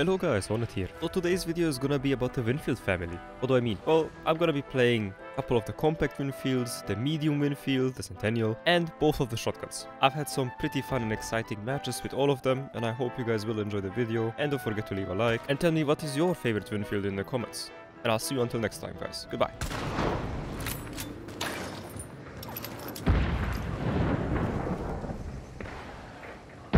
Hello guys, Hornet here. So today's video is gonna be about the Winfield family. What do I mean? Well, I'm gonna be playing a couple of the Compact Winfields, the Medium Winfield, the Centennial, and both of the shotguns. I've had some pretty fun and exciting matches with all of them, and I hope you guys will enjoy the video, and don't forget to leave a like, and tell me what is your favorite Winfield in the comments. And I'll see you until next time guys, goodbye. It's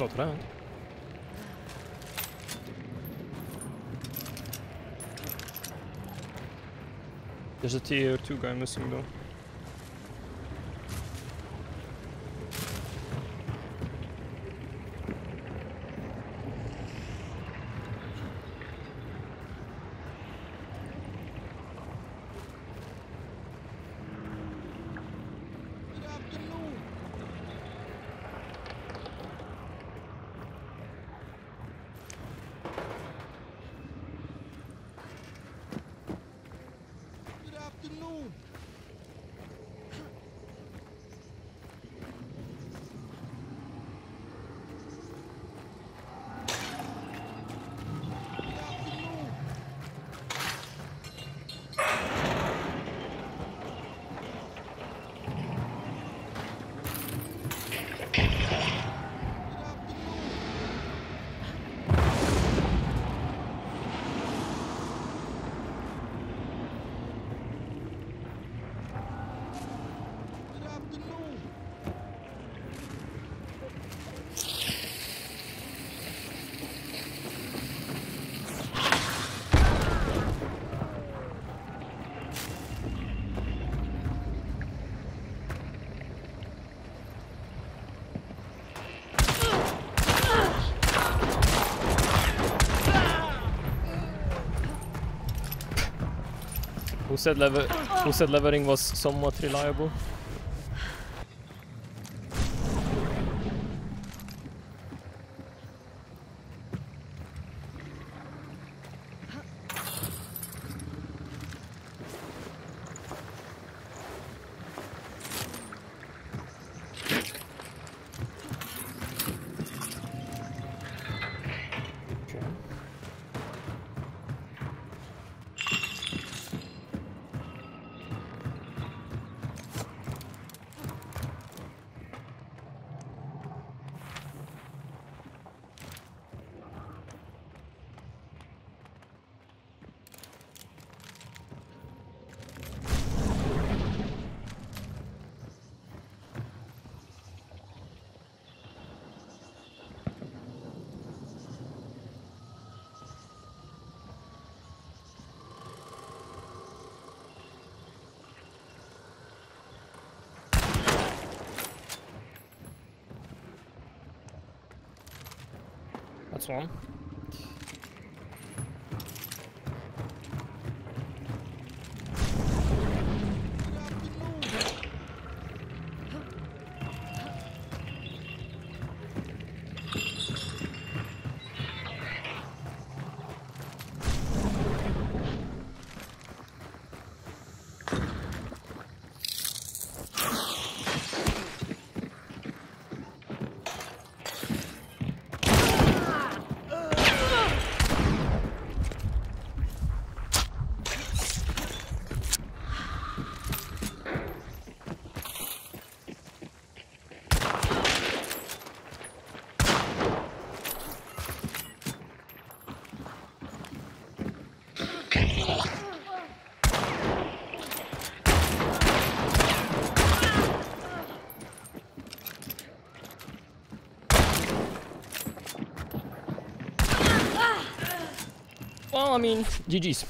not around. There's a tier 2 guy missing though. Who said levering was somewhat reliable? That's one. Well, I mean, GG's.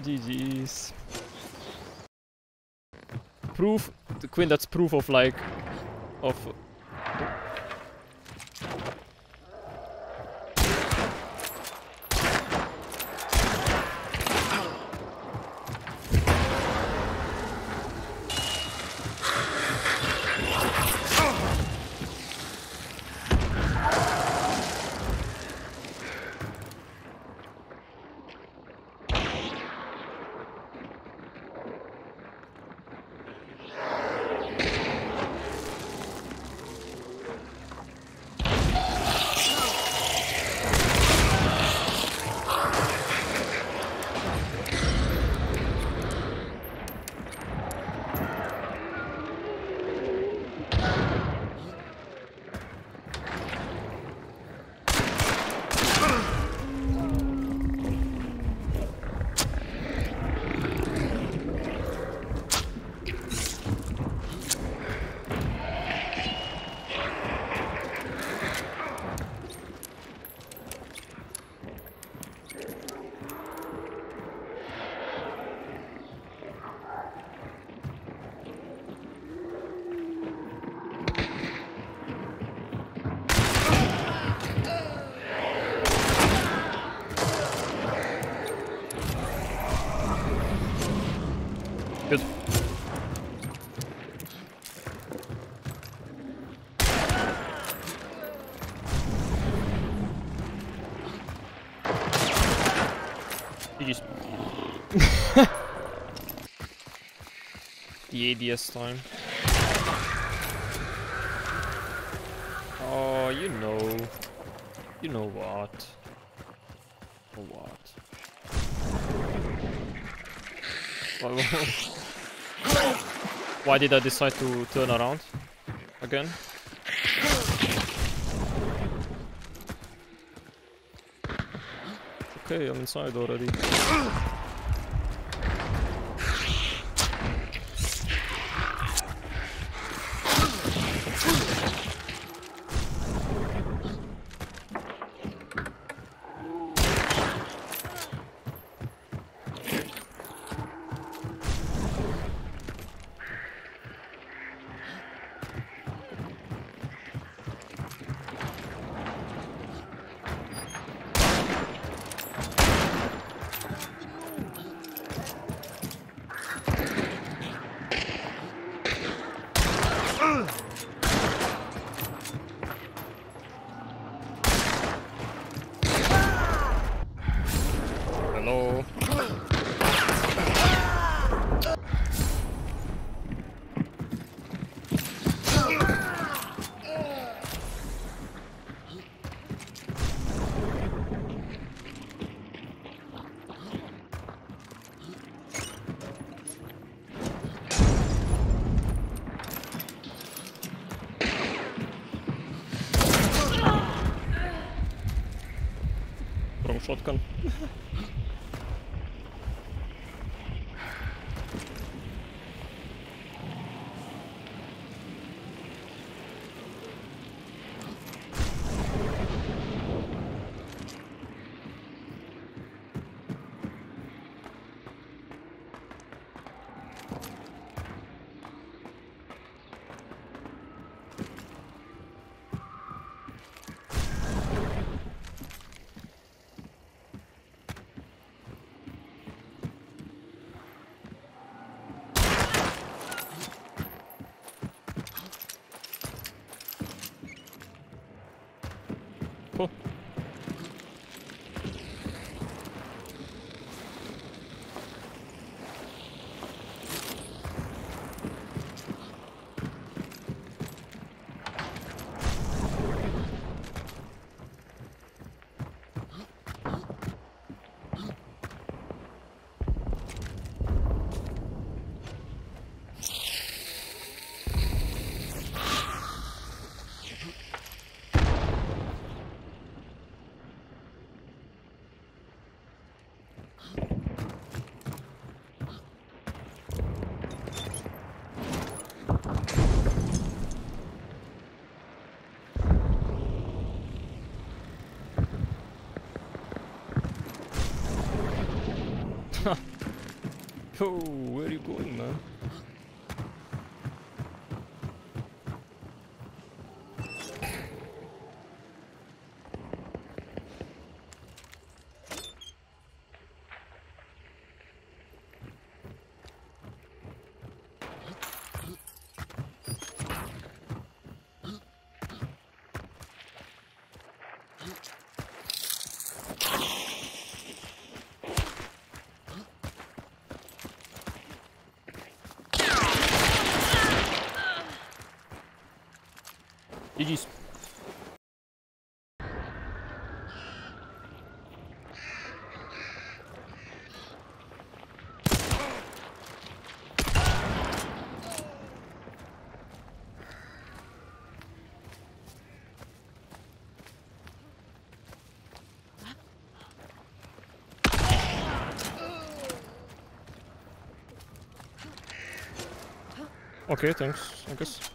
GG's. Proof, the Quinn, that's proof of like, of... the ADS time. Oh, you know what? Oh, what? Why did I decide to turn around again? Okay, I'm inside already. Shotgun. Cool. Oh, where are you going, man? GG's. Okay, thanks, I guess.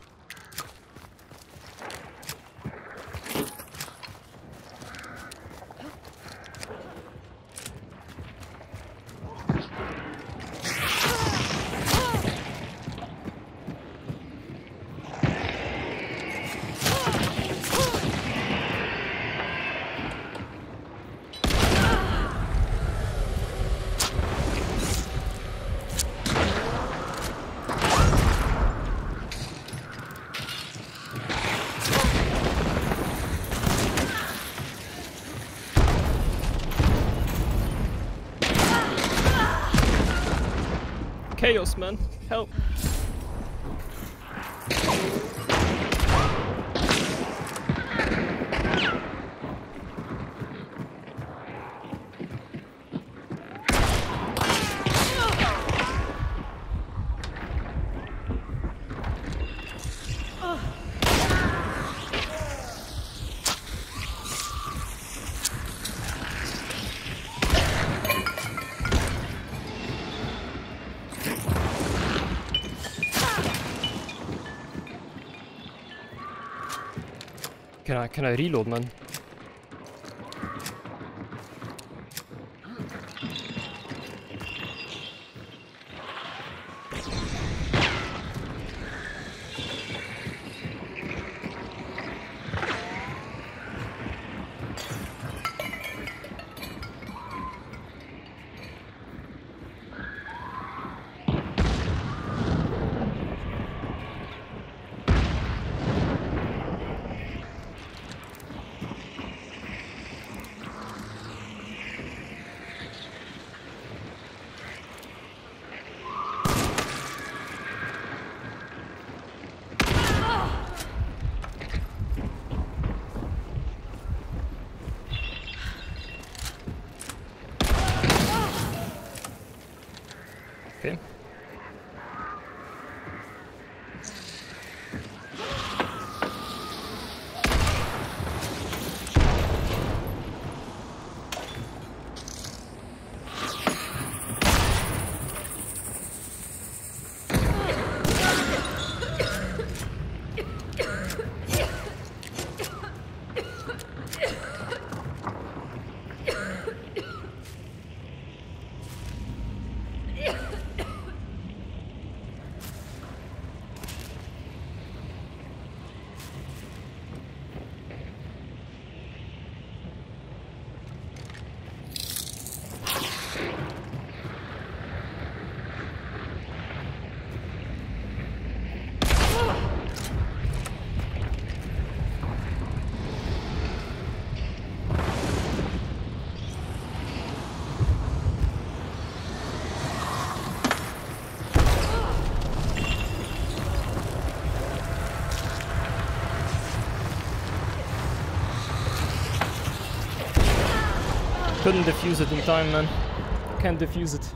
Chaos, man. Help. Can I reload, man? Couldn't defuse it in time, man. Can't defuse it.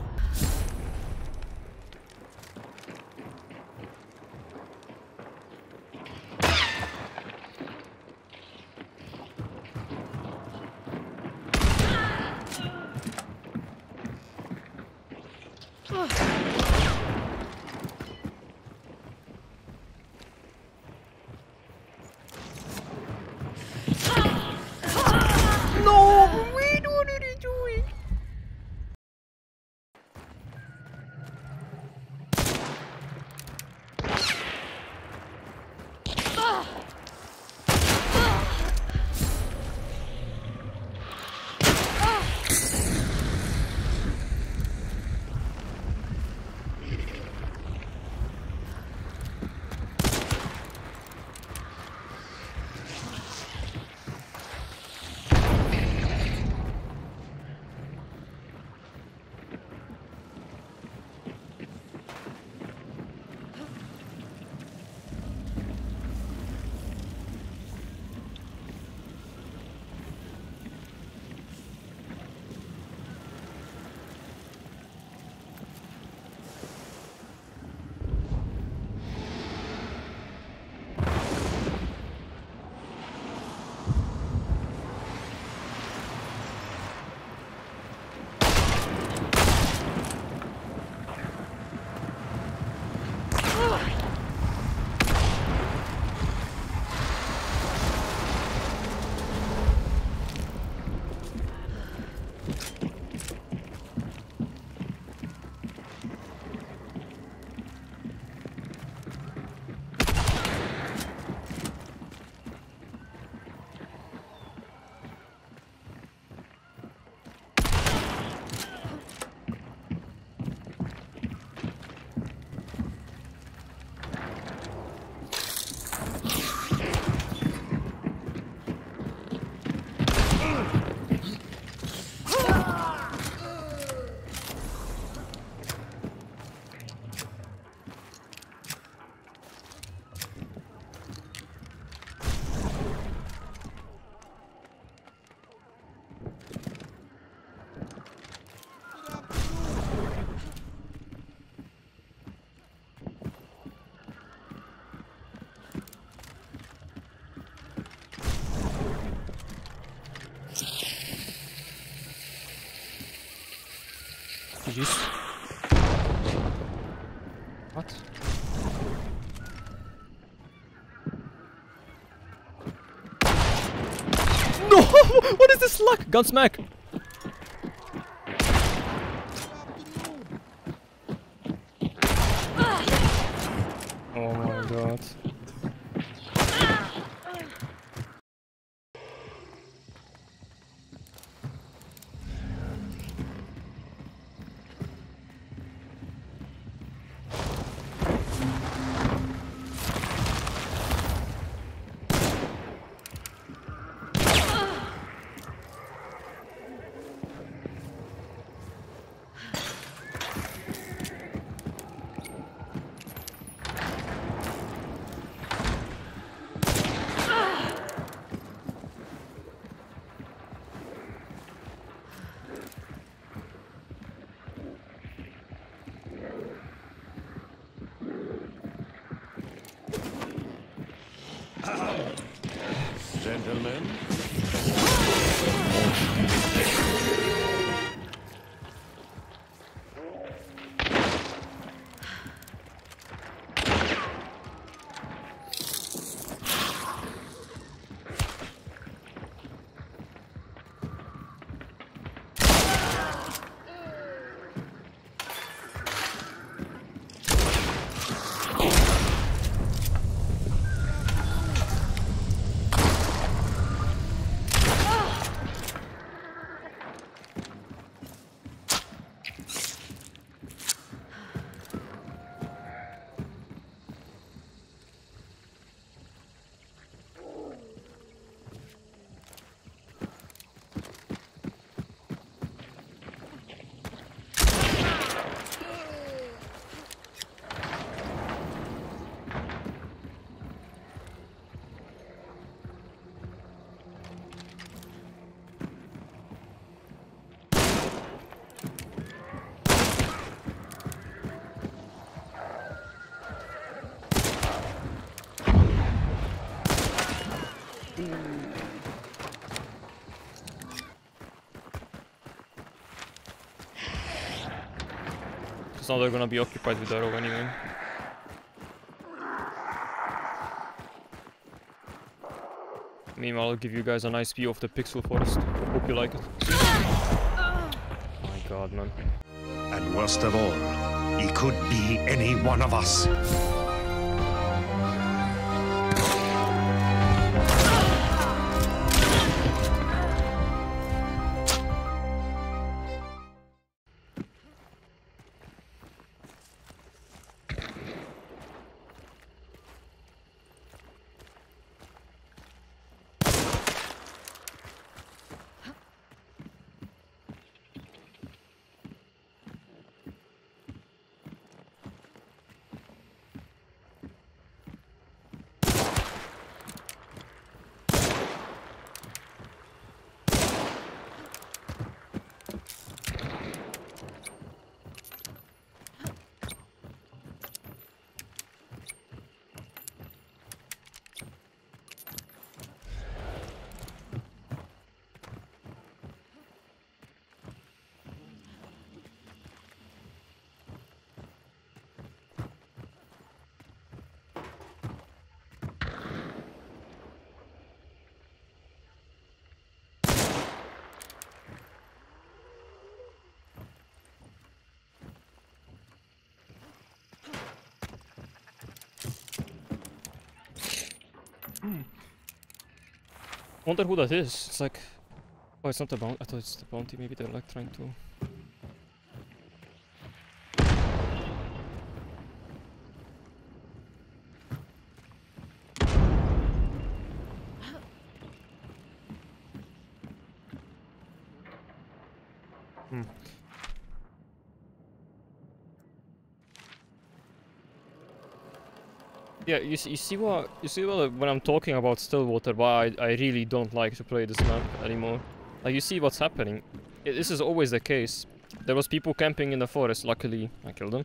What? No! What is this luck? Gunsmack! Oh my god. Gentlemen. now they're gonna be occupied with arrow anyway. Meanwhile, I'll give you guys a nice view of the Pixel Forest. Hope you like it. My god, man. And worst of all, he could be any one of us. Wonder who that is. It's like, oh, it's not the bounty. I thought it's the bounty. Maybe they're like trying to. Yeah, you see what when I'm talking about Stillwater, why I really don't like to play this map anymore. Like, you see what's happening. This is always the case. There was people camping in the forest. Luckily, I killed them.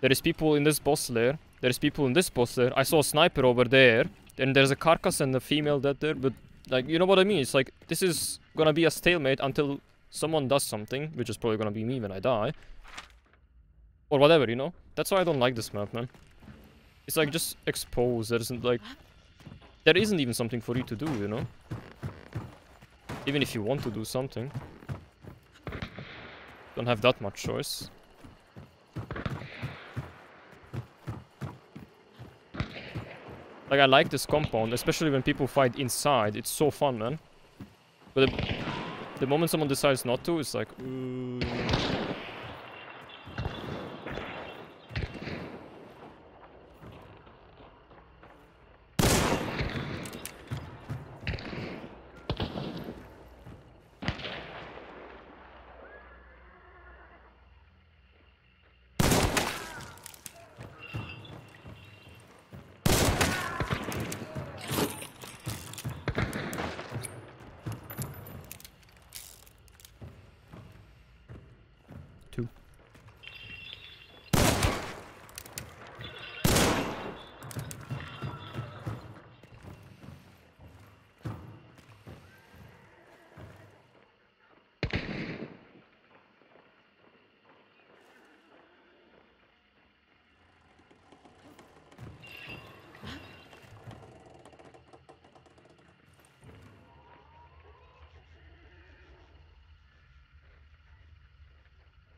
There is people in this boss lair. There is people in this boss lair. I saw a sniper over there, and there's a carcass and a female dead there. But like, you know what I mean? It's like this is gonna be a stalemate until someone does something, which is probably gonna be me when I die, or whatever. You know? That's why I don't like this map, man. It's like just expose. There isn't even something for you to do, you know? Even if you want to do something. Don't have that much choice. Like, I like this compound, especially when people fight inside. It's so fun, man. But the moment someone decides not to, it's like... Ooh.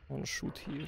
I wanna shoot here.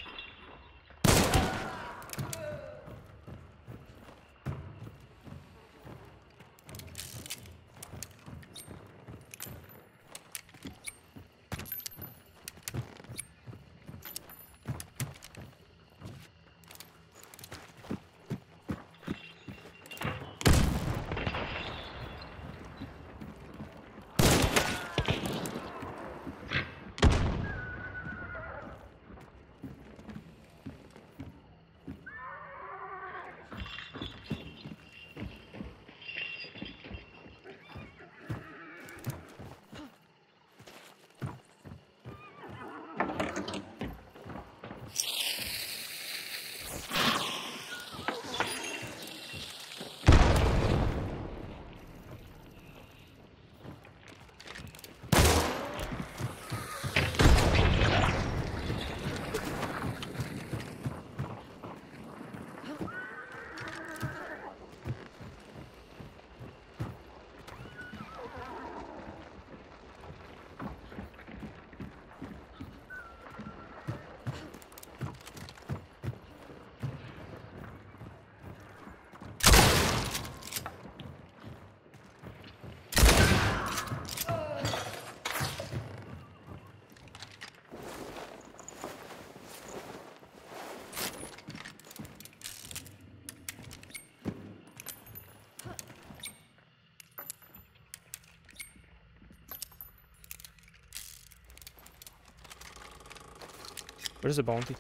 Where's the bounty?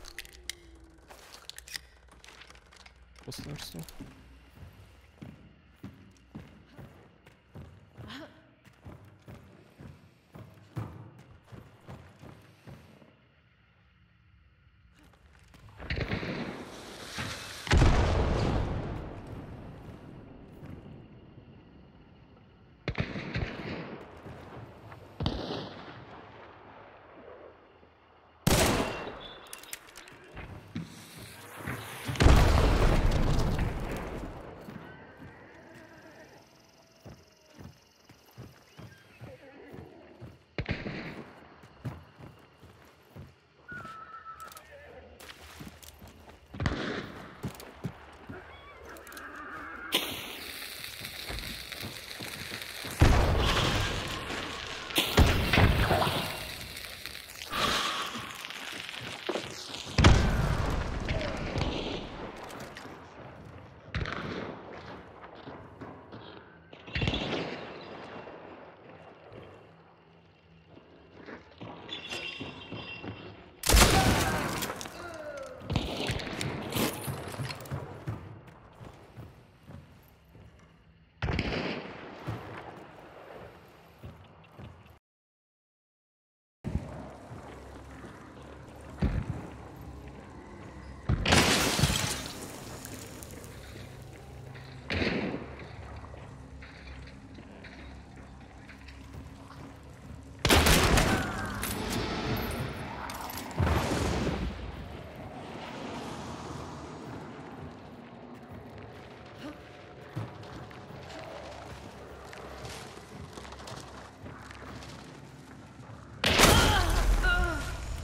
What's there still?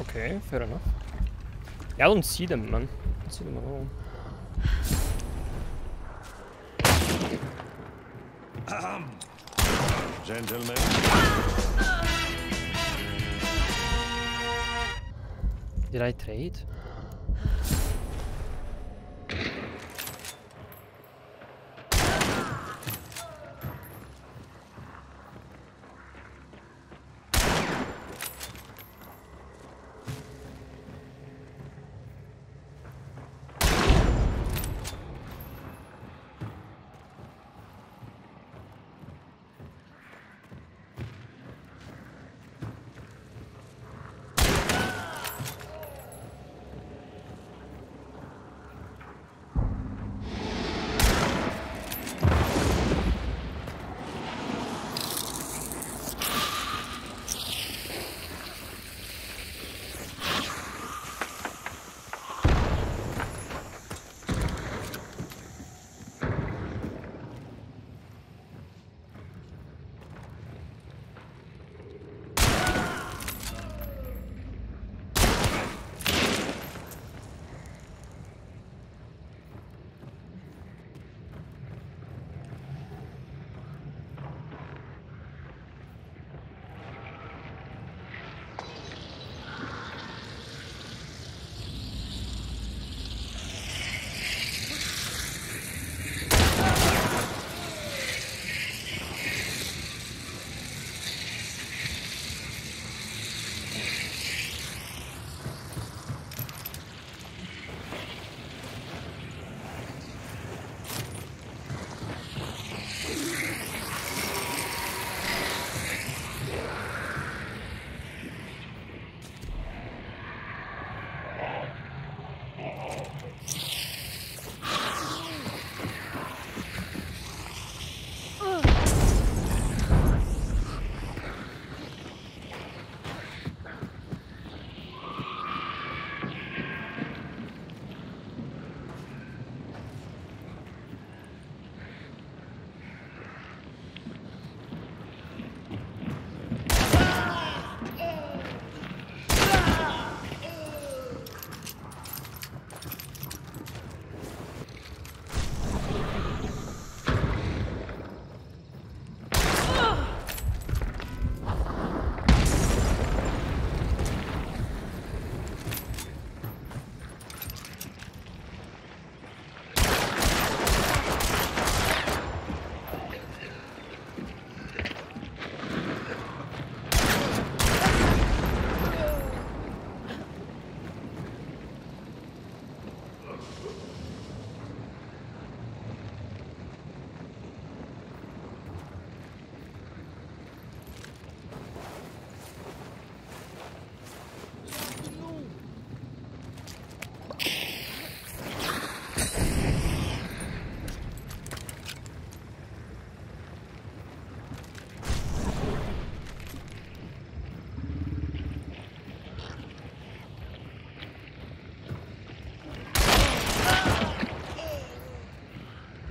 Okay, fair enough. Yeah, I don't see them, man. I don't see them at all. Gentlemen. Did I trade?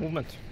movement.